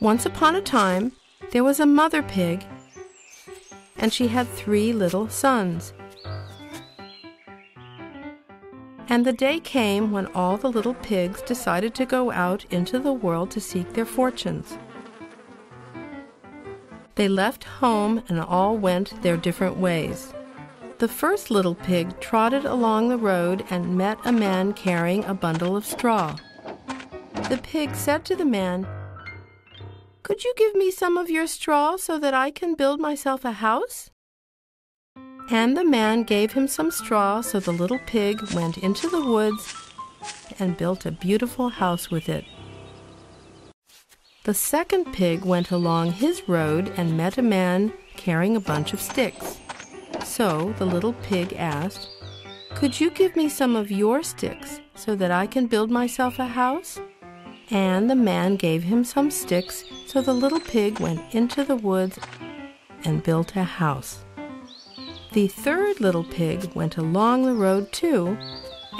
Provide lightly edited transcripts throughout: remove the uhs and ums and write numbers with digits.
Once upon a time, there was a mother pig, and she had 3 little sons. And the day came when all the little pigs decided to go out into the world to seek their fortunes. They left home and all went their different ways. The first little pig trotted along the road and met a man carrying a bundle of straw. The pig said to the man, "Could you give me some of your straw so that I can build myself a house?" And the man gave him some straw, so the little pig went into the woods and built a beautiful house with it. The second pig went along his road and met a man carrying a bunch of sticks. So the little pig asked, "Could you give me some of your sticks so that I can build myself a house?" And the man gave him some sticks, so the little pig went into the woods and built a house. The third little pig went along the road too,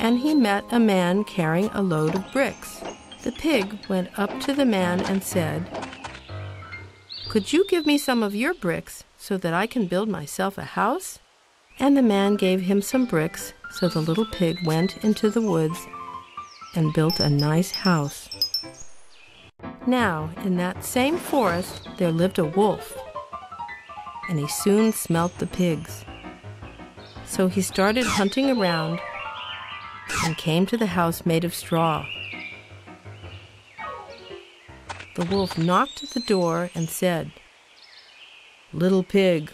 and he met a man carrying a load of bricks. The pig went up to the man and said, "Could you give me some of your bricks so that I can build myself a house?" And the man gave him some bricks, so the little pig went into the woods and built a nice house. Now, in that same forest, there lived a wolf, and he soon smelt the pigs. So he started hunting around and came to the house made of straw. The wolf knocked at the door and said, little pig,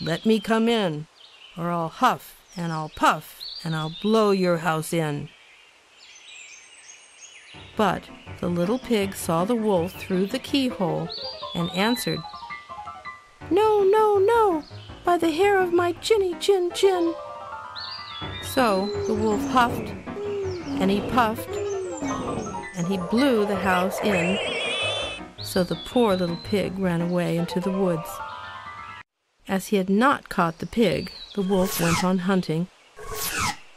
let me come in, or I'll huff and I'll puff and I'll blow your house in." But the little pig saw the wolf through the keyhole and answered, "No, no, no, by the hair of my chinny chin chin." So the wolf huffed, and he puffed, and he blew the house in, so the poor little pig ran away into the woods. As he had not caught the pig, the wolf went on hunting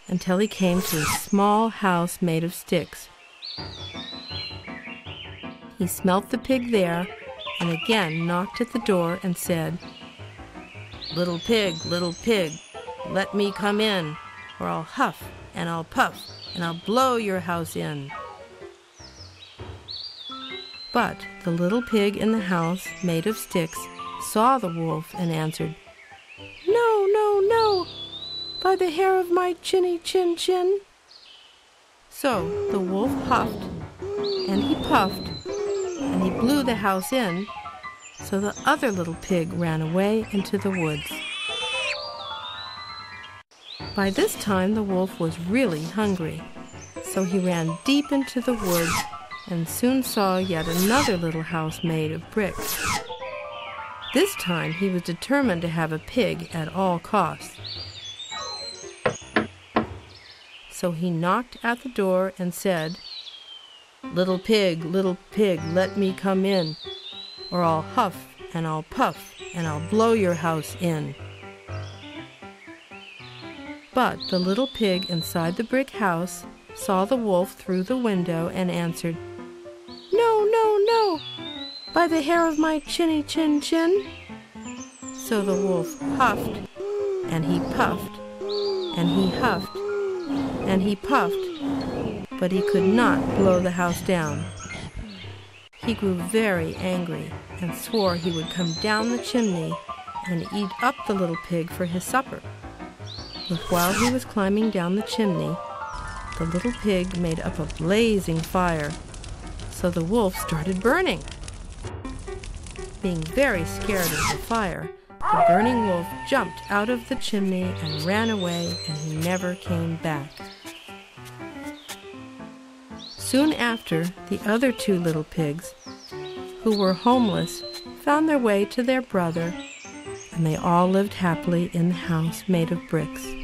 until he came to a small house made of sticks. He smelt the pig there, and again knocked at the door and said, little pig, let me come in, or I'll huff and I'll puff and I'll blow your house in." But the little pig in the house made of sticks saw the wolf and answered, "No, no, no, by the hair of my chinny chin chin." So the wolf huffed and he puffed, and he blew the house in, so the other little pig ran away into the woods. By this time the wolf was really hungry, so he ran deep into the woods and soon saw yet another little house made of bricks. This time he was determined to have a pig at all costs. So he knocked at the door and said, little pig, let me come in, or I'll huff and I'll puff and I'll blow your house in." But the little pig inside the brick house saw the wolf through the window and answered, "No, no, no, by the hair of my chinny chin chin." So the wolf huffed, and he puffed, and he huffed, and he puffed, but he could not blow the house down. He grew very angry and swore he would come down the chimney and eat up the little pig for his supper. But while he was climbing down the chimney, the little pig made up a blazing fire, so the wolf started burning. Being very scared of the fire, the burning wolf jumped out of the chimney and ran away, and he never came back. Soon after, the other 2 little pigs, who were homeless, found their way to their brother, and they all lived happily in the house made of bricks.